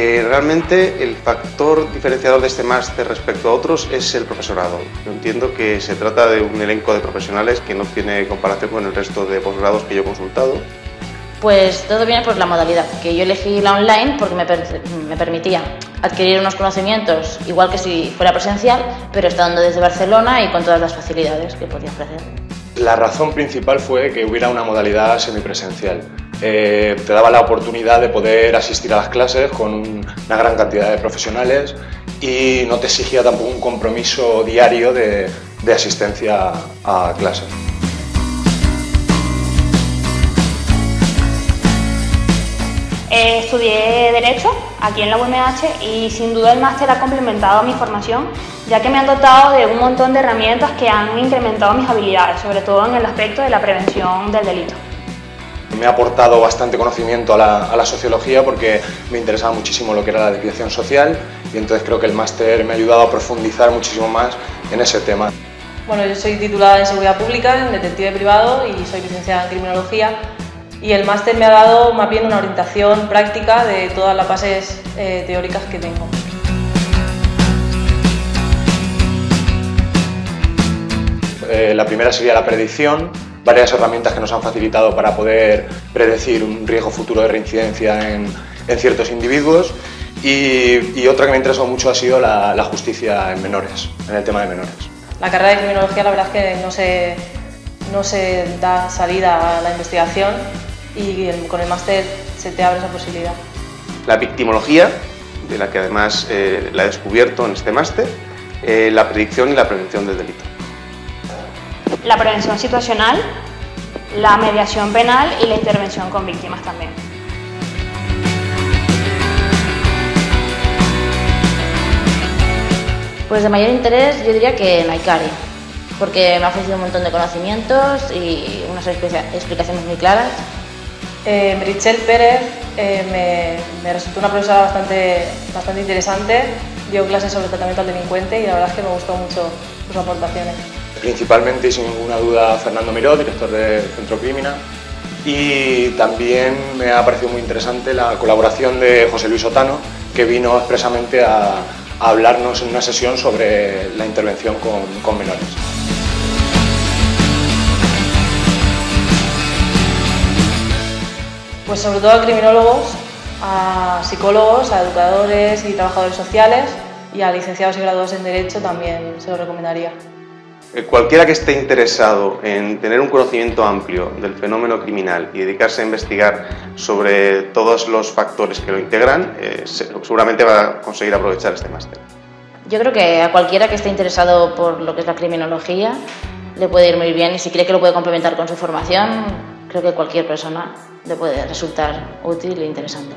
Realmente el factor diferenciador de este máster respecto a otros es el profesorado. Yo entiendo que se trata de un elenco de profesionales que no tiene comparación con el resto de posgrados que yo he consultado. Pues todo viene por la modalidad, que yo elegí la online porque me permitía adquirir unos conocimientos igual que si fuera presencial, pero estando desde Barcelona y con todas las facilidades que podía ofrecer. La razón principal fue que hubiera una modalidad semipresencial. Te daba la oportunidad de poder asistir a las clases con una gran cantidad de profesionales y no te exigía tampoco un compromiso diario de asistencia a clases. Estudié Derecho aquí en la UMH y sin duda el máster ha complementado mi formación, ya que me han dotado de un montón de herramientas que han incrementado mis habilidades, sobre todo en el aspecto de la prevención del delito. Me ha aportado bastante conocimiento a la sociología porque me interesaba muchísimo lo que era la desviación social y entonces creo que el máster me ha ayudado a profundizar muchísimo más en ese tema. Bueno, yo soy titulada en Seguridad Pública, en Detective Privado y soy licenciada en Criminología y el máster me ha dado más bien una orientación práctica de todas las bases teóricas que tengo. La primera sería la predicción. Varias herramientas que nos han facilitado para poder predecir un riesgo futuro de reincidencia en ciertos individuos y otra que me ha interesado mucho ha sido la justicia en menores, en el tema de menores. La carrera de criminología la verdad es que no se da salida a la investigación y con el máster se te abre esa posibilidad. La victimología, de la que además la he descubierto en este máster, la predicción y la prevención del delito. La prevención situacional, la mediación penal y la intervención con víctimas también. Pues de mayor interés yo diría que en ICARI, porque me ha ofrecido un montón de conocimientos y unas explicaciones muy claras. Richel Pérez me resultó una profesora bastante interesante, dio clases sobre tratamiento al delincuente y la verdad es que me gustó mucho sus aportaciones. Principalmente y sin ninguna duda Fernando Miró, director del Centro Crímina, y también me ha parecido muy interesante la colaboración de José Luis Otano, que vino expresamente a hablarnos en una sesión sobre la intervención con menores. Pues sobre todo a criminólogos, a psicólogos, a educadores y trabajadores sociales y a licenciados y graduados en Derecho también se lo recomendaría. Cualquiera que esté interesado en tener un conocimiento amplio del fenómeno criminal y dedicarse a investigar sobre todos los factores que lo integran, seguramente va a conseguir aprovechar este máster. Yo creo que a cualquiera que esté interesado por lo que es la criminología le puede ir muy bien y si cree que lo puede complementar con su formación, creo que cualquier persona le puede resultar útil e interesante.